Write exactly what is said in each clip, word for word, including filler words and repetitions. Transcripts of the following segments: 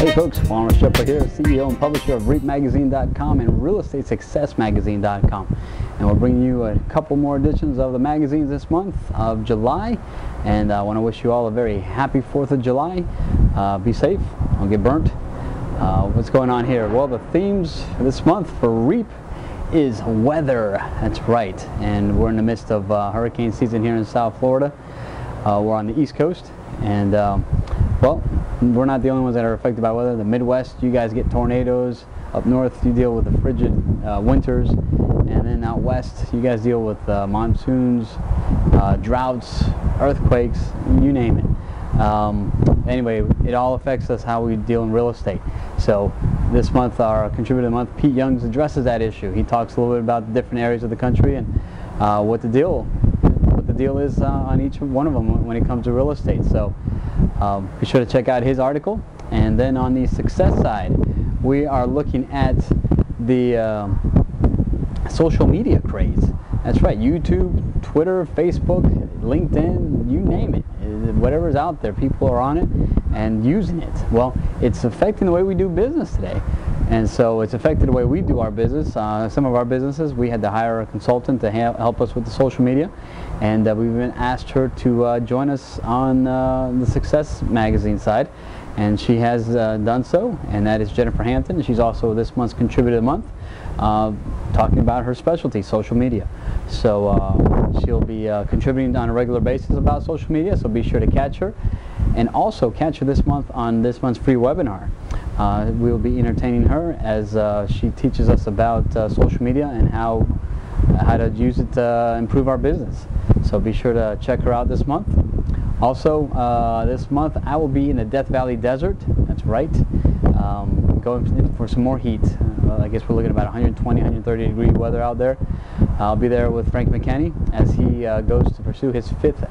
Hey folks, Palmer Shepherd here, C E O and publisher of REAP magazine dot com and Real Estate Success Magazine dot com. And we're bringing you a couple more editions of the magazines this month of July. And I want to wish you all a very happy fourth of July. Uh, be safe, don't get burnt. Uh, what's going on here? Well, the themes this month for REAP is weather. That's right. And we're in the midst of uh, hurricane season here in South Florida. Uh, we're on the East Coast, and um, well, we're not the only ones that are affected by weather. The Midwest, you guys get tornadoes. Up north, you deal with the frigid uh, winters, and then out west, you guys deal with uh, monsoons, uh, droughts, earthquakes, you name it. Um, anyway, it all affects us how we deal in real estate. So this month, our contributor of the month, Pete Youngs, addresses that issue. He talks a little bit about the different areas of the country and uh, what the deal what the deal is uh, on each one of them when it comes to real estate. So um, be sure to check out his article. And then on the success side, we are looking at the uh, social media craze. That's right, YouTube, Twitter, Facebook, LinkedIn, you name it. Whatever's out there, people are on it and using it. Well, it's affecting the way we do business today. And so it's affected the way we do our business. Uh, some of our businesses, we had to hire a consultant to ha help us with the social media. And uh, we've even asked her to uh, join us on uh, the Success Magazine side. And she has uh, done so, and that is Jennifer Hampton. She's also this month's Contributor of the Month, uh, talking about her specialty, social media. So uh, she'll be uh, contributing on a regular basis about social media, so be sure to catch her. And also catch her this month on this month's free webinar. Uh, we will be entertaining her as uh, she teaches us about uh, social media and how, how to use it to improve our business. So be sure to check her out this month. Also, uh, this month I will be in the Death Valley Desert. That's right. Um, going for some more heat. Uh, I guess we're looking at about one twenty, one thirty degree weather out there. I'll be there with Frank McKinney as he uh, goes to pursue his fifth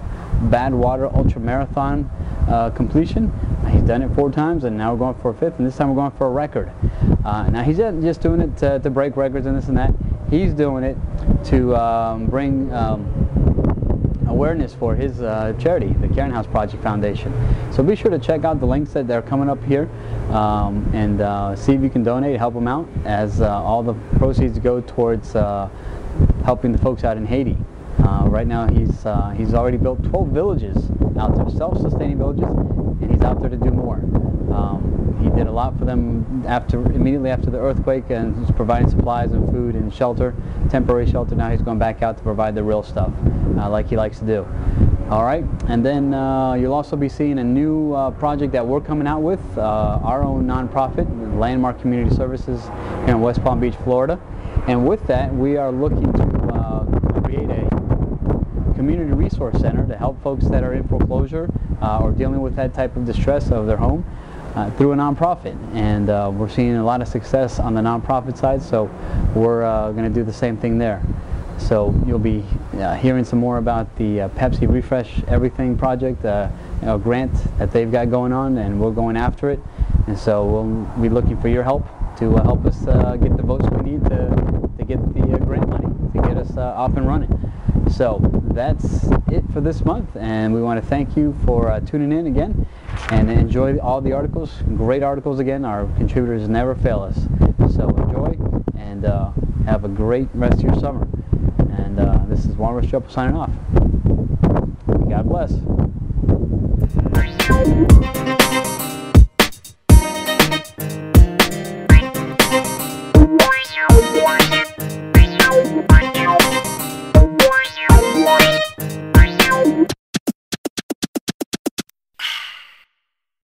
Badwater Ultra Marathon uh, completion. He's done it four times, and now we're going for a fifth, and this time we're going for a record. Uh, now he's not just doing it to, to break records and this and that. He's doing it to um, bring um, awareness for his uh, charity, the Caring House Project Foundation. So be sure to check out the links that they're coming up here, um, and uh, see if you can donate, help them out, as uh, all the proceeds go towards uh, helping the folks out in Haiti. Uh, right now he's, uh, he's already built twelve villages out there, self-sustaining villages, and he's out there to do more. Um, he did a lot for them after, immediately after the earthquake, and just providing supplies and food and shelter, temporary shelter. Now he's going back out to provide the real stuff, uh, like he likes to do. All right, and then uh, you'll also be seeing a new uh, project that we're coming out with, uh, our own nonprofit, Landmark Community Services here in West Palm Beach, Florida. And with that, we are looking to uh, create a community resource center to help folks that are in foreclosure uh, or dealing with that type of distress of their home. Uh, through a nonprofit, and uh, we're seeing a lot of success on the nonprofit side, so we're uh, going to do the same thing there. So you'll be uh, hearing some more about the uh, Pepsi Refresh Everything Project, uh, you know, grant that they've got going on, and we're going after it. And so we'll be looking for your help to uh, help us uh, get the votes we need to, to get the uh, grant money to get us uh, off and running. So that's it for this month, and we want to thank you for uh, tuning in again, and enjoy all the articles. Great articles again. Our contributors never fail us. So enjoy, and uh, have a great rest of your summer. And uh, this is Warren Schreiber signing off. God bless.